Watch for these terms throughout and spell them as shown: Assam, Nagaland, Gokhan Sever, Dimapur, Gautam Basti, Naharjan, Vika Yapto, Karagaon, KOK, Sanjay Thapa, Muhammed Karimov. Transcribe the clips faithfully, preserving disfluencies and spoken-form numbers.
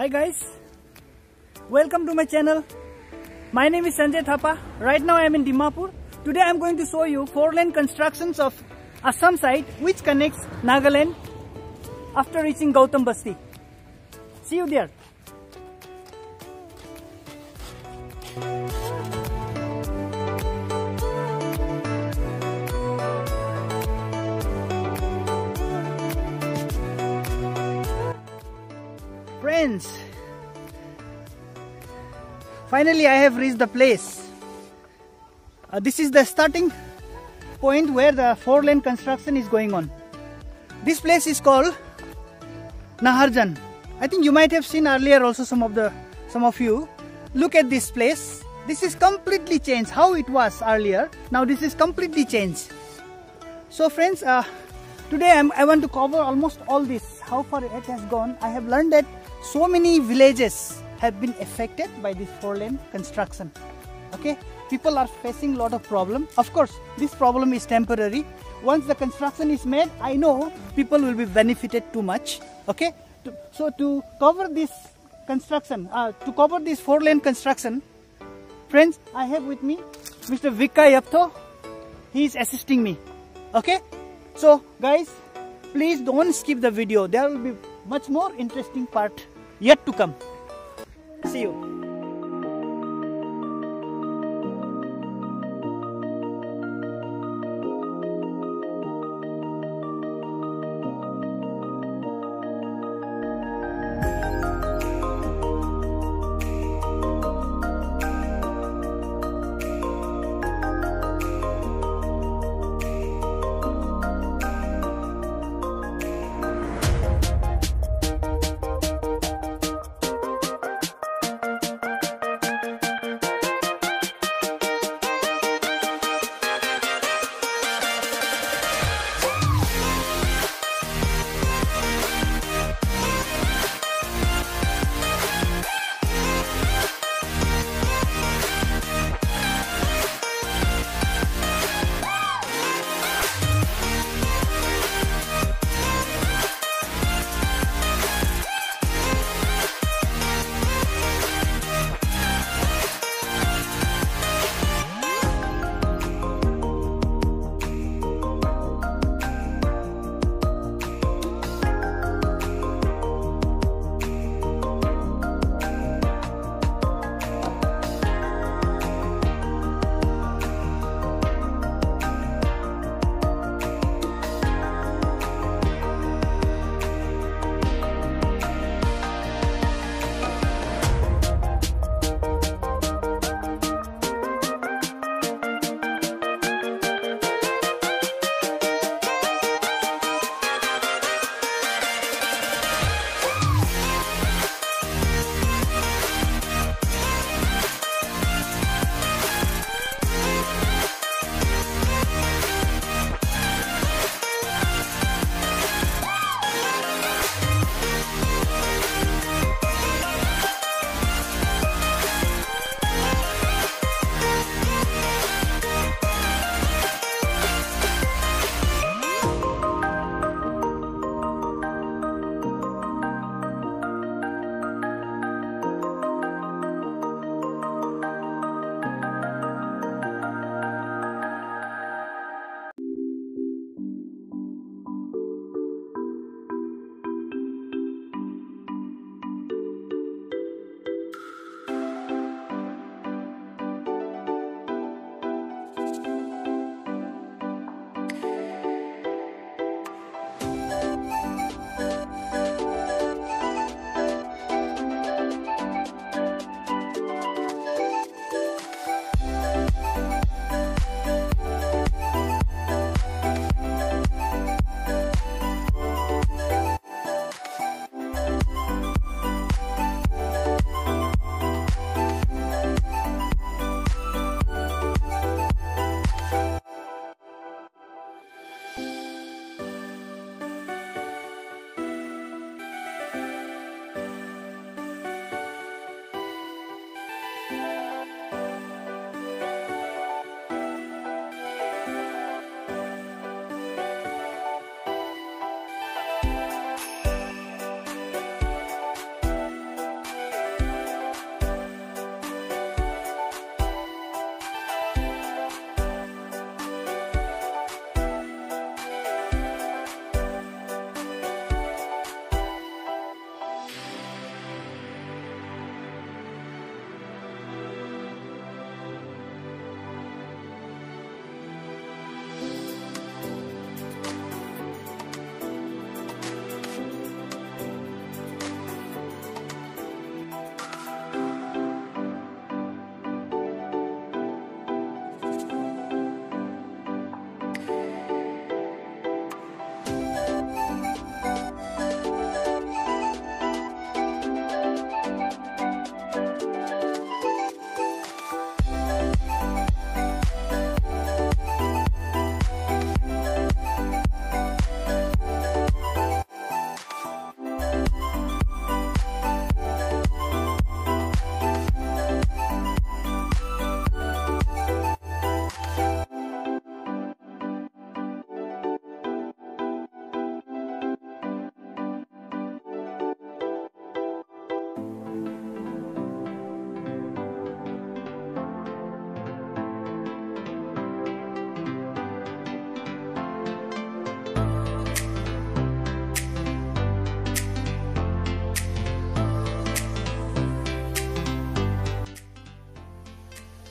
Hi guys, welcome to my channel. My name is Sanjay Thapa. Right now I am in Dimapur. Today I am going to show you four lane constructions of Assam side which connects Nagaland after reaching Gautam Basti. See you there. Friends, finally I have reached the place. Uh, this is the starting point where the four lane construction is going on. This place is called Naharjan. I think you might have seen earlier also some of the some of you. Look at this place. This is completely changed how it was earlier. Now this is completely changed. So friends, uh, today I'm, I want to cover almost all this, how far it has gone. I have learned that so many villages have been affected by this four lane construction. Okay, people are facing a lot of problem. Of course, this problem is temporary. Once the construction is made, I know people will be benefited too much. Okay, so to cover this construction, uh, to cover this four lane construction, friends, I have with me Mister Vika Yapto. He is assisting me. Okay, so guys, please don't skip the video. There will be much more interesting part yet to come. See you.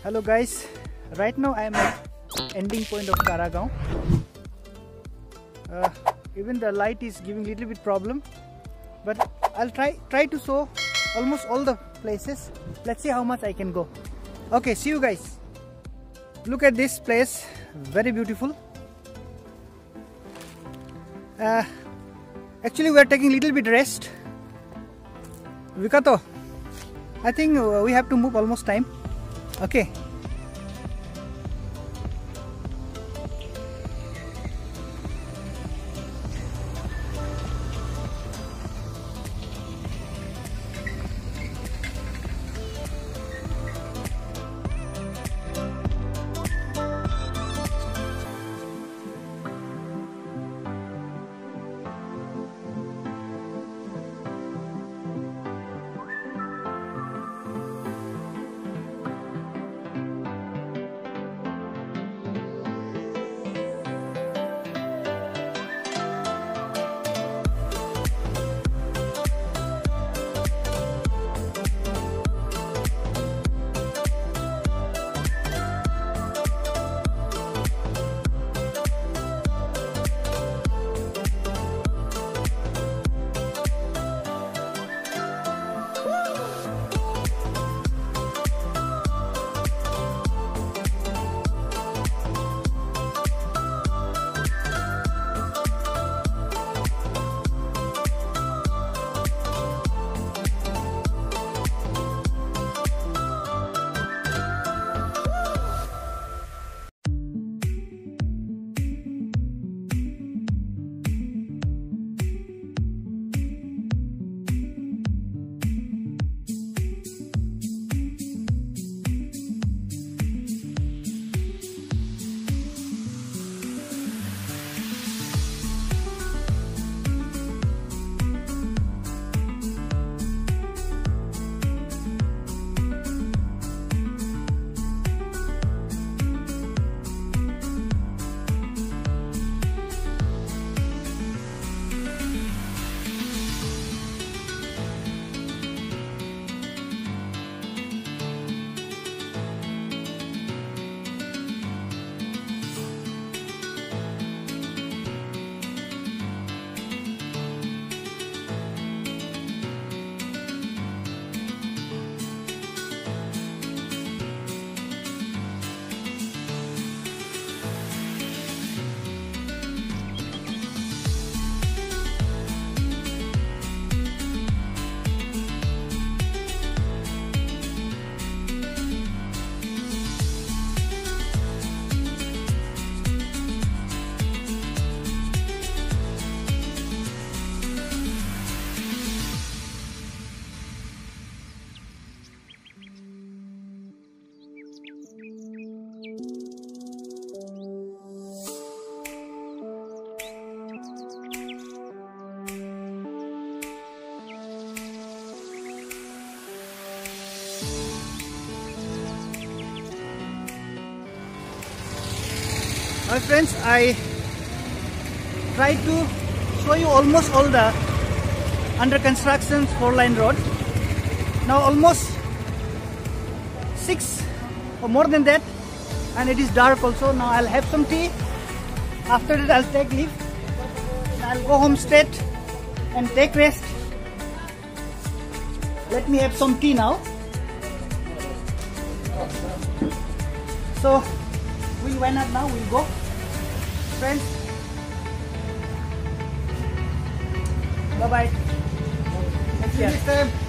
Hello guys, right now I am at ending point of Karagaon. Uh, even the light is giving little bit problem, but I'll try try to show almost all the places. Let's see how much I can go. Okay, see you guys. Look at this place, very beautiful. Uh, actually we are taking little bit rest. Vikato, I think we have to move almost time. Okay. My friends, I try to show you almost all the under construction four-lane road. Now almost six or more than that, and it is dark also. Now I'll have some tea. After that I'll take leave. I'll go home straight and take rest. Let me have some tea now. So we went up now, we'll go. Friends, bye bye. Next year.